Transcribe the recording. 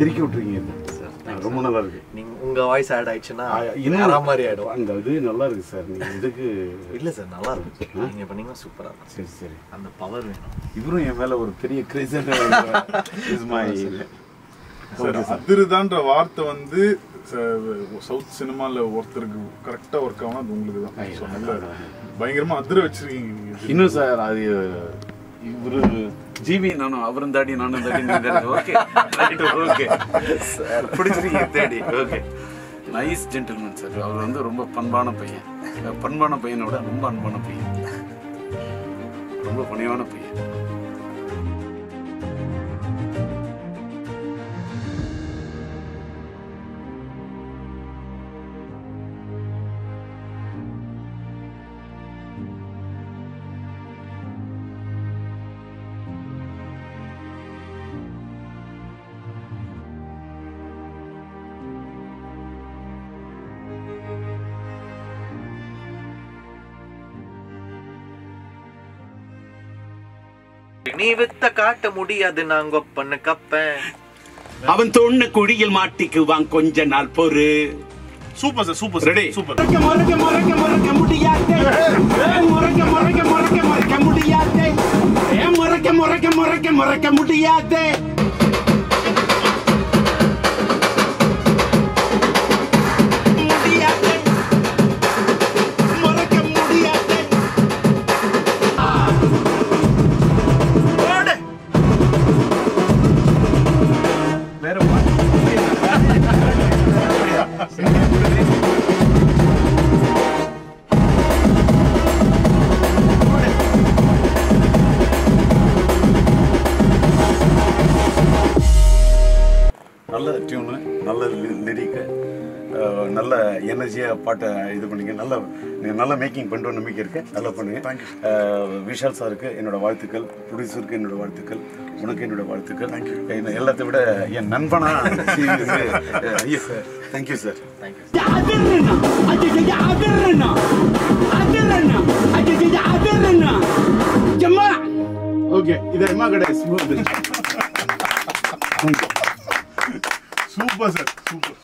திருக்கி விட்டுருக்கீங்க. ரொம்ப நல்லா இருக்கு. நீங்க உங்க வாய்ஸ் ஆட் ஆயிடுச்சுன்னா இன்னும் மாதிரி ஆயிடும். அந்த இது நல்லா இருக்கு சார். நீங்க இதுக்கு இல்ல சார் நல்லா இருக்கு. நீங்க பண்ணீங்க சூப்பரா இருக்கு. சரி சரி. அந்த பவர் வேணும். இவரும் என் மேல ஒரு பெரிய கிரேசன் இஸ் மை சார். அதிர்தான்ற வார்த்தை வந்து சவுத் சினிமால ஒருத்தருக்கு கரெக்டா வர்க் ஆகும். அது உங்களுக்கு தான். நல்லா பயங்கரமா அதிர வச்சிருக்கீங்க இன்னும் சார். அது இவரு ஜிவி நானும் அவரும் தாடி நானும் தாடி. Okay right. ஓகே சார் பிடிச்சிருக்கீங்க தேடி. Okay nice gentleman sir. அவர் வந்து ரொம்ப பண்பான பையன். பண்பான பையனை விட ரொம்ப அன்பான பையன். ரொம்ப பணிவான பையன். நீ வித்த காட்ட முடியாது நாங்கொப்பன்னு கப்பேன். அவன் தோண்ட குழியில் மாட்டிக்குவான். கொஞ்ச நாள் பொறு. Super sir. Super ready. Super. மறக்க மறக்க மறக்க முடியாதே. மறக்க மறக்க மறக்க மறக்க முடியாதே. மறக்க மறக்க மறக்க மறக்க முடியாதே. நல்ல டியூனு, நல்ல லிரிக்கு, நல்ல எனர்ஜியாக பாட்டை இது பண்ணிங்க. நல்லா நீங்கள் நல்லா மேக்கிங் பண்ணுற நம்பிக்கை இருக்குது. நல்லா பண்ணுங்கள். தேங்க்யூ. விஷால் சாருக்கு என்னோடய வாழ்த்துக்கள். ப்ரொடியூசருக்கு என்னோடய வாழ்த்துக்கள். உனக்கு என்னோடய வாழ்த்துக்கள். தேங்க்யூ. என்ன எல்லாத்தை விட என் நண்பனா ஐயோ sir. Thank you sir. Thank you. Okay இது அம்மா கடை ஸ்மூத். Super, sir. Super.